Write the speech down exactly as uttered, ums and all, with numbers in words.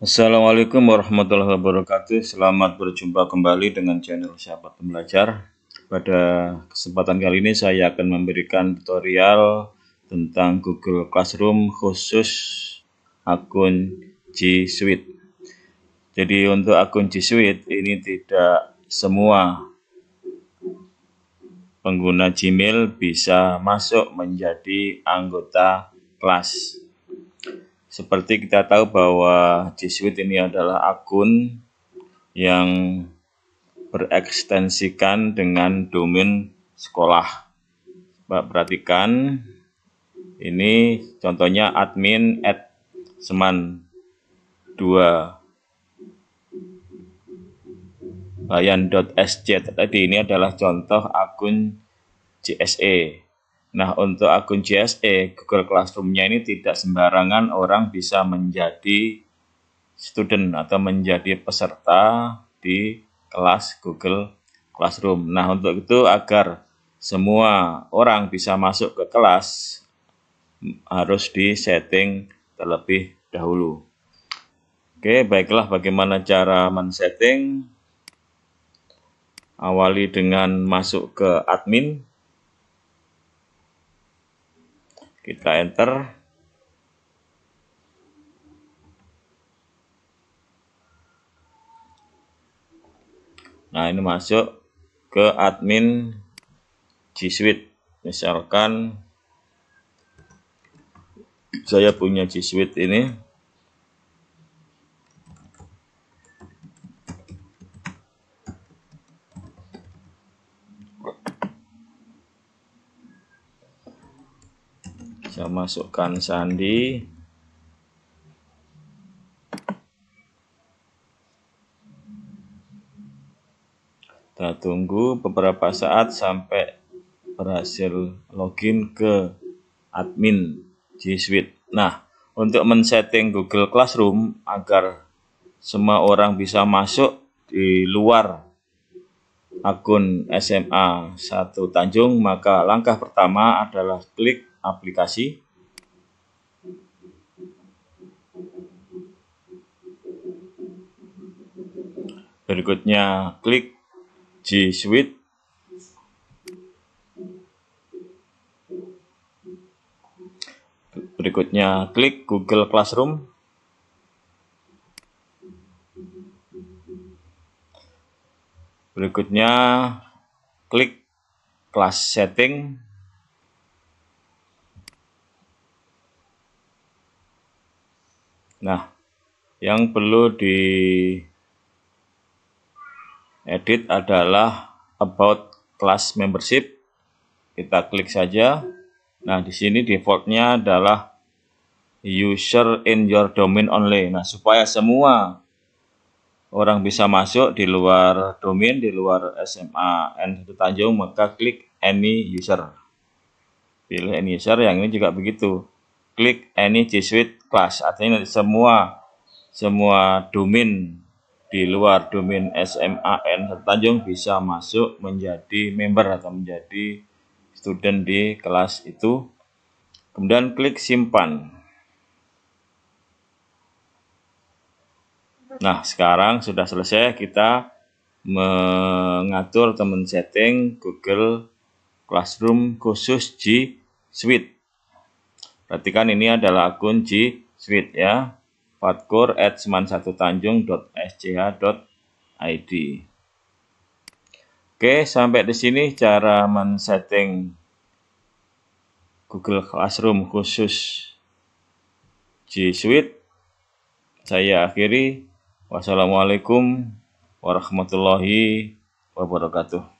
Assalamualaikum warahmatullahi wabarakatuh. Selamat berjumpa kembali dengan channel Sahabat Pembelajar. Pada kesempatan kali ini saya akan memberikan tutorial tentang Google Classroom khusus akun G Suite. Jadi untuk akun G Suite ini tidak semua pengguna Gmail bisa masuk menjadi anggota kelas. Seperti kita tahu bahwa G Suite ini adalah akun yang berekstensikan dengan domain sekolah. Mbak perhatikan, ini contohnya admin at SMAN dua layan.sc. Tadi ini adalah contoh akun G S E. Nah, untuk akun G S E, Google Classroom-nya ini tidak sembarangan orang bisa menjadi student atau menjadi peserta di kelas Google Classroom. Nah, untuk itu agar semua orang bisa masuk ke kelas, harus di-setting terlebih dahulu. Oke, baiklah, bagaimana cara men-setting? Awali dengan masuk ke admin. Kita enter. Nah, ini masuk ke admin G Suite. Misalkan saya punya G Suite ini. Saya masukkan Sandi. Kita tunggu beberapa saat sampai berhasil login ke admin G Suite. Nah, untuk men-setting Google Classroom agar semua orang bisa masuk di luar akun S M A satu Tanjung, maka langkah pertama adalah klik aplikasi. Berikutnya klik G Suite. Berikutnya klik Google Classroom. Berikutnya klik Class Setting. Nah, yang perlu diedit adalah About Class Membership. Kita klik saja. Nah, di sini defaultnya adalah User in your domain only. Nah, supaya semua orang bisa masuk di luar domain, di luar S M A N satu Tanjung, maka klik Any User. Pilih Any User, yang ini juga begitu. Klik Any G Suite Class, artinya semua semua domain di luar domain S M A N Tanjung bisa masuk menjadi member atau menjadi student di kelas itu. Kemudian klik simpan. Nah, sekarang sudah selesai kita mengatur teman setting Google Classroom khusus G Suite. Perhatikan ini adalah akun G Suite ya. Patkur at sman satu tanjung dot s c h dot i d. Oke, sampai di sini cara men-setting Google Classroom khusus G Suite. Saya akhiri. Wassalamualaikum warahmatullahi wabarakatuh.